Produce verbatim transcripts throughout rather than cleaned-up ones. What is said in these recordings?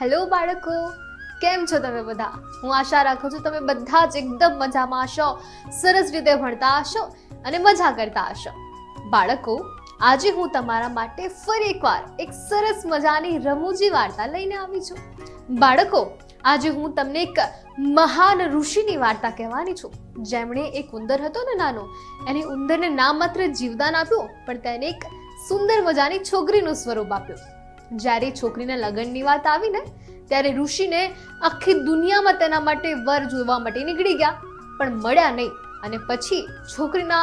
Hello बाळको, केम छो तमे बधा? हूँ आशा राखू छू तमे बधा ज एकदम मजामां छो, सरस रीते भणता हशो अने मजा करता हशो। बाळको, आजे हूँ तमारा माटे फरी एकवार एक सरस मजानी रमूजी वार्ता लईने आवी छूं। बाळको, आजे हूँ तमने एक महान ऋषिनी वार्ता कहेवानी छूं, जेमणे एक उंदर हतो ने नानो, एने उंदरने ना मात्र जीवदान आप्युं पण तेने एक सुंदर मजानी छोकरीनुं स्वरूप आप्युं। ज्यारे छोकरीना लग्ननी वात आवी ने त्यारे ऋषिने आखी दुनियामां तेना माटे वर जोवा माटे नीकळी गया पण मळ्या नहीं। अने पछी छोकरीना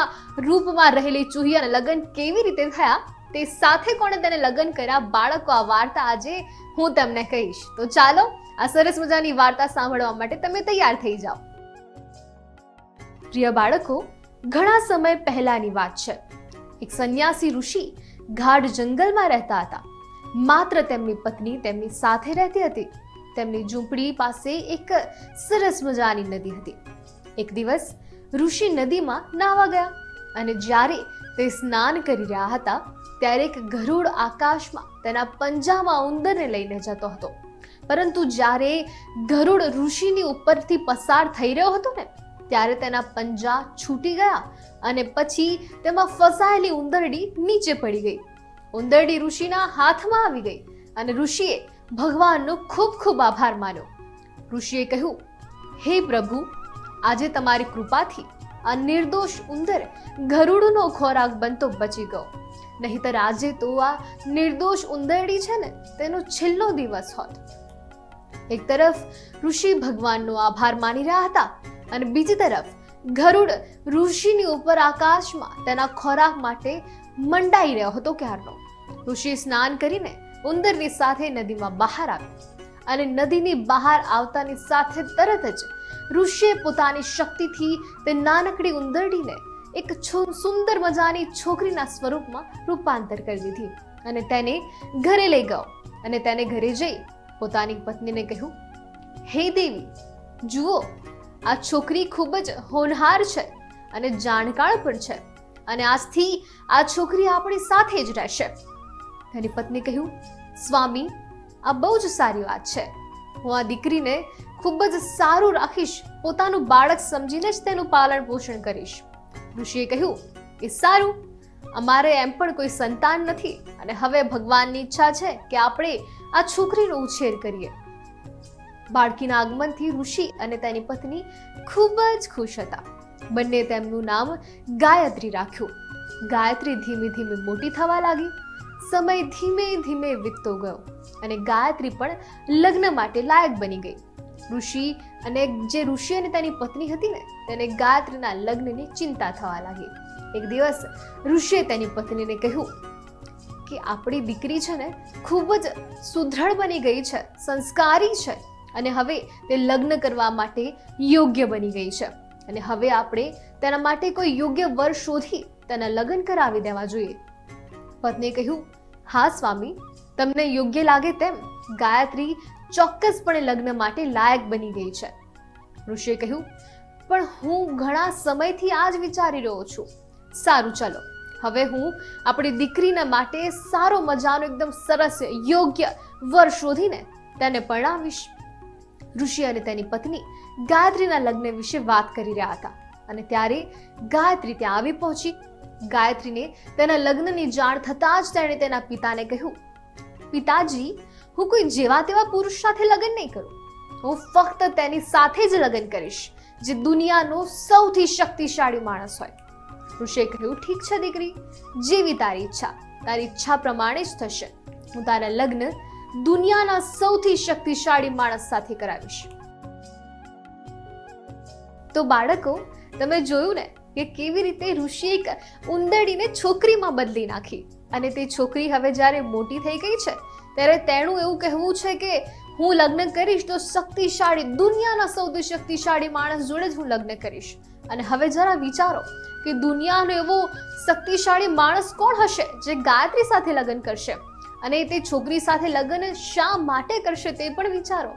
रूपमां रहेली चूहियाने लग्न केवी रीते थया ते साथे कोणे तेने लग्न कर्या, बाळको आ वार्ता आजे हूँ तमने कहीश। तो चालो आ सरस मजानी वार्ता सांभळवा माटे तमे तैयार थई जाओ। प्रिय बाळको, घणा समय पहेलानी वात छे। एक संन्यासी ऋषि गाढ जंगलमां रहेता हता। मात्र तेमनी पत्नी तेमनी साथे रहती हती। तेमनी झूंपड़ी पासे एक सरस मजानी नदी हती। एक दिवस ऋषि नदी में नावा गया अने ज्यारे ते स्नान करी रह्या हता त्यारे एक गरुड़ आकाश में तेना पंजा में उंदर ने लईने जतो हतो। परंतु ज्यारे गरुड़ ऋषि नी उपरथी पसार थई रह्यो हतो ने त्यारे तेना पंजा छूटी गया अने पछी तेमां फसायेली उंदरडी नीचे पड़ी गई। उंदरडी ऋषिना हाथमां आवी गई अने ऋषिए भगवाननो खूब खूब आभार मान्यो। ऋषिए कह्युं, हे प्रभु, आजे तमारी कृपाथी आ निर्दोष उंदर गरुड़नो खोराक बनतो बची गयो, नहीतर आजे तो आ निर्दोष उंदरडी छे ने तेनो छेल्लो दिवस होत। एक तरफ ऋषि भगवाननो आभार मानी रह्या हता अने बीजी तरफ गरुड़ ऋषिनी उपर आकाशमां तेना खोराक माटे मंडाई रह्यो हतो। क्यारनो ऋषि स्नान करीने उंदरनी साथे नदीमां बहार आव्यो अने नदीनी बहार आवतानी साथे तरत ज ऋषिए पोतानी शक्तिथी ते नानकड़ी उंदरडीने एक सुंदर मजानी छोकरीना स्वरूपमां रूपांतर करी दीधी अने तेने घरे लई गयो अने तेने घरे जई पोतानी पत्नीने कह्युं, हे देवी, जुओ आ छोकरी खूब ज होनहार छे अने जाणकार पण छे अने आजथी आ छोकरी आपणी साथे ज रहेशे। तेनी पत्नी कह्युं, स्वामी, आ बहु ज सारी वात छे, हूँ आ दीकरीने खूब ज सारू राखीश, पोतानुं बाळक समजीने ज तेनुं पालन पोषण करीश। ऋषिए कह्युं, ए सारू, अमारे एम पण कोई संतान नथी अने हवे भगवाननी इच्छा छे के आपणे आ छोकरीनो उछेर करीए। बाळकीना आगमनथी ऋषि अने तेनी पत्नी खूब ज खुश हता। बन्ने तेमनुं नाम गायत्री राख्युं। गायत्री धीमे धीमे मोटी थवा लागी। समय धीमे धीमे वीततो गयो अने गायत्री पण लग्न माटे लायक बनी गई। ऋषि अने जे ऋषि अने तेनी पत्नी हती ने तेने गायत्रीना लग्ननी चिंता थवा लागी। एक दिवस ऋषिए तेनी पत्नीने कह्युं के आपणी दीकरी छे ने खूब ज सुदृढ़ बनी गई छे, संस्कारी छे अने हवे ते लग्न करवा माटे योग्य बनी गई छे अने हवे आपणे तेना माटे कोई योग्य वर शोधी तेना लग्न करावी देवा जोईए। पत्नीए कह्युं, हाँ स्वामी, तमने योग्य लागे तेम गायत्री चोक्कसपणे लग्न माटे लायक बनी गई छे। ऋषिए कह्युं, पण हूँ घणा समयथी आज विचारी रह्यो छुं। सारू, चलो हवे हूँ आपणी दीकरीना माटे सारो मजानो एकदम सरस योग्य वर शोधीने तेने परणावीश। ऋषि अने तेनी पत्नी गायत्रीना लग्न विषे वात करी रह्या हता अने त्यारे गायत्री त्यां आवी पहोंची। गायत्रीने तेना लग्ननी जाण थतां ज तेणे तेना पिताने कह्युं, पिताजी, हुं कोई जेवा तेवा पुरुष साथे लग्न नहीं करूं, हुं फक्त तेनी साथे ज लग्न करीश जे दुनियानो सौथी शक्तिशाळी माणस होय। ऋषिए कह्युं, ठीक छे दीकरी, जेवी तारी इच्छा, तारी इच्छा प्रमाणे ज थशे। हुं तारा लग्न दुनियाना सौथी शक्तिशाळी माणस साथे करावीश। तो बाळको, तमे जोयुं ने के केवी रीते ऋषि एक उंदरडीने छोकरीमां बदली नाखी अने ते छोकरी हवे ज्यारे मोटी थई गई छे त्यारे तेणुं एवुं कहेवुं छे के हूँ लग्न करीश तो शक्तिशाळी दुनियाना सौथी शक्तिशाळी माणस जोड़े ज हूँ लग्न करीश। अने हवे जरा विचारो के दुनियानो एवो शक्तिशाळी माणस कोण हशे जे गायत्री साथे लग्न करशे अने ते छोकरी साथे लग्न शा माटे करशे ते पण विचारो।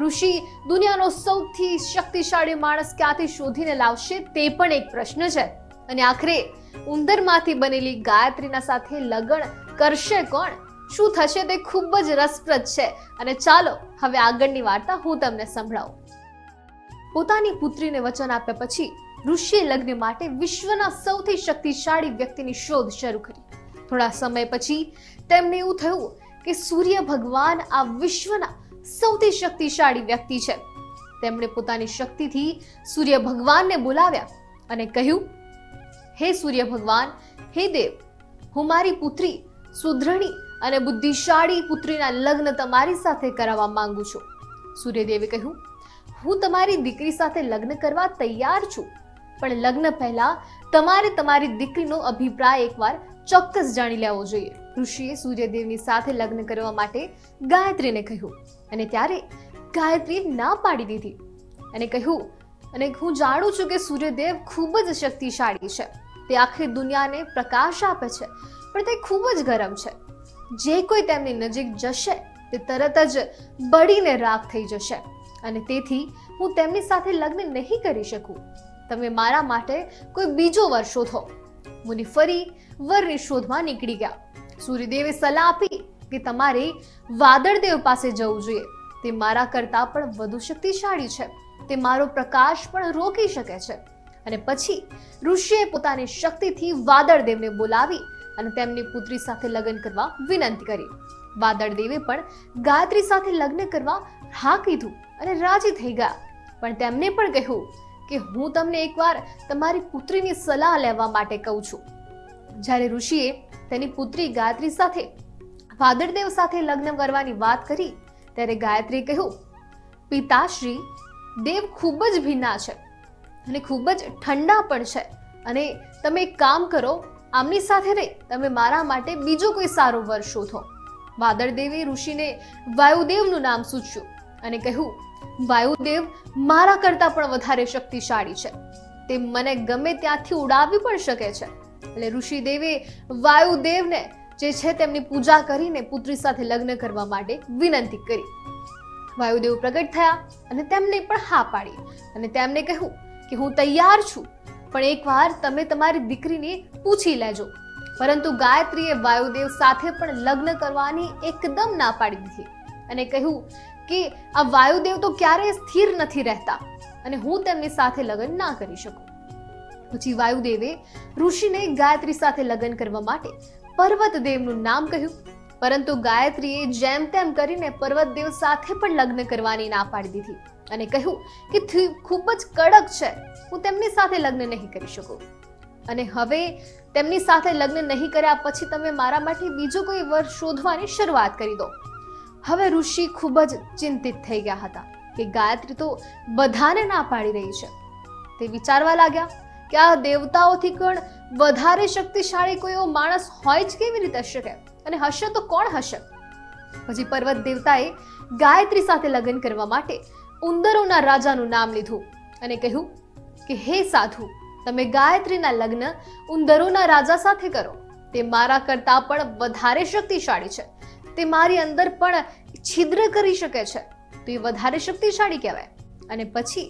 ऋषि दुनियानो सौथी शक्तिशाळी माणस क्यांथी शोधीने लावशे ते पण एक प्रश्न छे अने आखरे उंदरमांथी बनेली गायत्रीना साथे लग्न करशे कोण શું થશે તે ખૂબ જ રસપ્રદ છે અને ચાલો હવે આગળની વાર્તા હું તમને સંભળાવું। પોતાની પુત્રીને વચન આપ્યા પછી ઋષિએ લગ્ન માટે વિશ્વના સૌથી શક્તિશાળી વ્યક્તિની શોધ શરૂ કરી। થોડા સમય પછી તેમને એવું થયું કે સૂર્ય ભગવાન આ વિશ્વના સૌથી શક્તિશાળી વ્યક્તિ છે। તેમણે પોતાની શક્તિથી સૂર્ય ભગવાનને બોલાવ્યા અને કહ્યું, હે સૂર્ય ભગવાન, હે દેવ, હું મારી પુત્રી સુદ્રણી અને બુદ્ધિશાળી પુત્રીના લગ્ન તમારી સાથે કરાવવા માંગુ છું। સૂર્યદેવે કહ્યું, હું તમારી દીકરી સાથે લગ્ન કરવા તૈયાર છું, પણ લગ્ન પહેલા તમારે તમારી દીકરીનો અભિપ્રાય એકવાર ચોક્કસ જાણી લેવો જોઈએ। ઋષિએ સૂર્યદેવની સાથે લગ્ન કરવા માટે ગાયત્રીને કહ્યું અને ત્યારે ગાયત્રીએ ના પાડી દીધી અને કહ્યું, અને હું જાણું છું કે સૂર્યદેવ ખૂબ જ શક્તિશાળી છે, તે આખી દુનિયાને પ્રકાશ આપે છે, પણ તે ખૂબ જ ગરમ છે। જે કોઈ તેમની નજીક જશે તે તરત જ બળીને રાખ થઈ જશે અને તેથી હું તેમની સાથે લગ્ન નહીં કરી શકું। તમે મારા માટે કોઈ બીજો વર શોધો। મુનિ ફરી વરની શોધમાં નીકળી ગયા। સૂર્યદેવે સલાહ આપી કે તમારે વાદળદેવ પાસે જવું જોઈએ, તે મારા કરતાં પણ વધુ શક્તિશાળી છે, તે મારો પ્રકાશ પણ રોકી શકે છે। અને પછી ઋષિએ પોતાની શક્તિથી વાદળદેવને બોલાવી અને તેમની પુત્રી સાથે લગ્ન કરવા વિનંતી કરી। વાદળદેવે પણ ગાયત્રી સાથે લગ્ન કરવા હા કીધું અને રાજી થઈ ગયા, પણ તેમણે પણ કહ્યું કે હું તમને એકવાર તમારી પુત્રીની સલાહ લેવા માટે કહું છું। જ્યારે ઋષિએ તેની પુત્રી ગાયત્રી સાથે વાદળદેવ સાથે લગ્ન કરવાની વાત કરી ત્યારે ગાયત્રી કહ્યું, પિતાશ્રી, દેવ ખૂબ જ ભીના છે અને ખૂબ જ ઠંડા પણ છે, અને તમે એક કામ કરો, આમની સાથે નહીં, તમે મારા માટે બીજો કોઈ સારો વર શોધો। વાદળદેવે ઋષિને વાયુદેવનું નામ સૂચ્યું અને કહ્યું, વાયુદેવ મારા કરતાં પણ વધારે શક્તિશાળી છે, તે મને ગમે ત્યાંથી ઉડાવી પણ શકે છે। એટલે ઋષિદેવે વાયુદેવને જે છે તેમની પૂજા કરીને પુત્રી સાથે લગ્ન કરવા માટે વિનંતી કરી। વાયુદેવ પ્રગટ થયા અને તેમને પણ હા પાડી અને તેમને કહ્યું કે હું તૈયાર છું, પણ એકવાર તમે તમારી દીકરીને પૂછી લેજો। પરંતુ ગાયત્રીએ વાયુદેવ સાથે પણ લગ્ન કરવાની એકદમ ના પાડી દીધી અને કહ્યું કે આ વાયુદેવ તો ક્યારેય સ્થિર નથી રહેતા અને હું તેમની સાથે લગ્ન ના કરી શકું। પછી વાયુદેવે ઋષિને ગાયત્રી સાથે લગ્ન કરવા માટે પર્વતદેવનું નામ કહ્યું, પરંતુ ગાયત્રીએ જેમ તેમ કરીને પર્વતદેવ સાથે પણ લગ્ન કરવાની ના પાડી દીધી અને કહ્યું કે ખૂબ જ કડક છે, હું તેમની સાથે લગ્ન નહીં કરી શકું। અને હવે તેમની સાથે લગ્ન નહીં કર્યા પછી તમે મારા માટે બીજો કોઈ વર શોધવાની શરૂઆત કરી દો। હવે ઋષિ ખૂબ જ ચિંતિત થઈ ગયા હતા કે ગાયત્રી તો બધાને ના પાડી રહી છે। તે વિચારવા લાગ્યા કે આ દેવતાઓથી પણ વધારે શક્તિશાળી કોઈ એવો માણસ હોય જ કેવી રીતે શકે, અને હશે તો કોણ હશે। પછી પર્વત દેવતાએ ગાયત્રી સાથે લગ્ન કરવા માટે ઉંદરોના રાજાનું નામ લીધું અને કહ્યું કે હે સાધુ, તમે ગાયત્રીના લગ્ન ઉંદરોના રાજા સાથે કરો, તે મારા કરતાં પણ વધારે શક્તિશાળી છે, તે મારી અંદર પણ છિદ્ર કરી શકે છે, તો એ વધારે શક્તિશાળી કહેવાય। અને પછી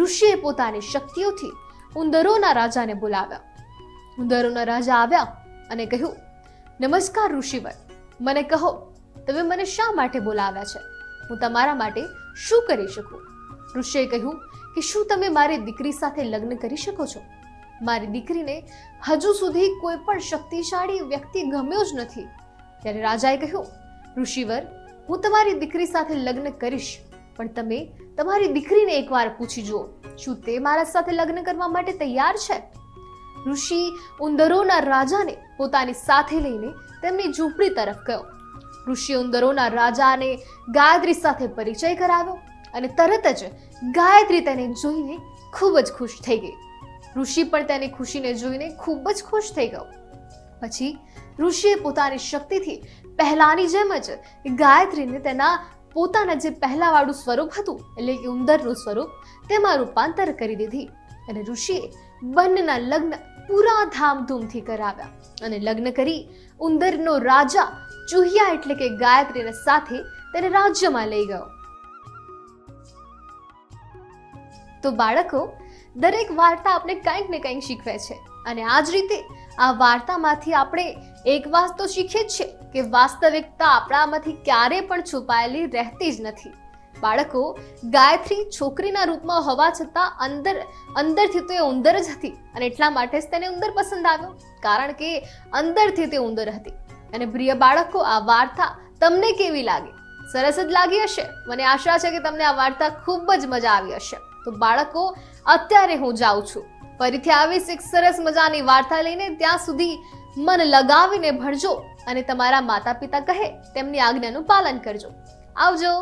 ઋષિએ પોતાની શક્તિઓથી ઉંદરોના રાજાને બોલાવ્યા। ઉંદરોના રાજા આવ્યા અને કહ્યું, નમસ્કાર ઋષિવર, મને કહો તમે મને શા માટે બોલાવ્યા છે, હું તમારા માટે શું કરી શકું? ઋષિએ કહ્યું કે શું તમે મારી દીકરી સાથે લગ્ન કરી શકો છો? મારી દીકરીને હજુ સુધી કોઈ પણ શક્તિશાળી વ્યક્તિ ગમ્યો જ નથી। ત્યારે રાજાએ કહ્યું, ઋષિવર, હું તમારી દીકરી સાથે લગ્ન કરીશ, પણ તમે તમારી દીકરીને એકવાર પૂછી જુઓ, શું તે મારા સાથે લગ્ન કરવા માટે તૈયાર છે? ઋષિ ઉંદરોના રાજાને પોતાની સાથે લઈને તેમની ઝૂંપડી તરફ ગયો। ઋષિ ઉંદરોના રાજાને ગાયત્રી સાથે પરિચય કરાવ્યો અને તરત જ ગાયત્રી તેને જોઈને ખૂબ જ ખુશ થઈ ગઈ। ઋષિ પણ તેની ખુશીને જોઈને ખૂબ જ ખુશ થઈ ગયો। પછી ઋષિએ પોતાની શક્તિથી પહેલાની જેમ જ ગાયત્રીને તેના પોતાના જે પહેલાવાળું સ્વરૂપ હતું, એટલે કે ઉંદરનું સ્વરૂપ, તેમાં રૂપાંતર કરી દીધી અને ઋષિએ બંનેના લગ્ન પૂરા ધામધૂમથી કરાવ્યા અને લગ્ન કરી ઉંદરનો રાજા ચૂહિયા એટલે કે ગાયત્રીને સાથે તેને રાજ્યમાં લઈ ગયો। તો બાળકો, દરેક વાર્તા આપણે કંઈક ને કંઈક શીખવે છે અને આ જ રીતે આ વાર્તામાંથી આપણે એક વાત તો શીખીએ જ છે કે વાસ્તવિકતા આપણામાંથી ક્યારે પણ છુપાયેલી રહેતી જ નથી। બાળકો, ગાયત્રી છોકરીના રૂપમાં હોવા છતાં અંદર અંદરથી તો એ ઉંદર જ હતી અને એટલા માટે જ તેને ઉંદર પસંદ આવ્યો, કારણ કે અંદરથી તે ઉંદર હતી। અને પ્રિય બાળકો, આ વાર્તા તમને કેવી લાગી? સરસ જ લાગી હશે। મને આશા છે કે તમને આ વાર્તા ખૂબ જ મજા આવી હશે। તો બાળકો, અત્યારે હું જાઉં છું, ફરીથી આવીશ એક સરસ મજાની વાર્તા લઈને। ત્યાં સુધી મન લગાવીને ભણજો અને તમારા માતા પિતા કહે તેમની આજ્ઞાનું પાલન કરજો। આવજો।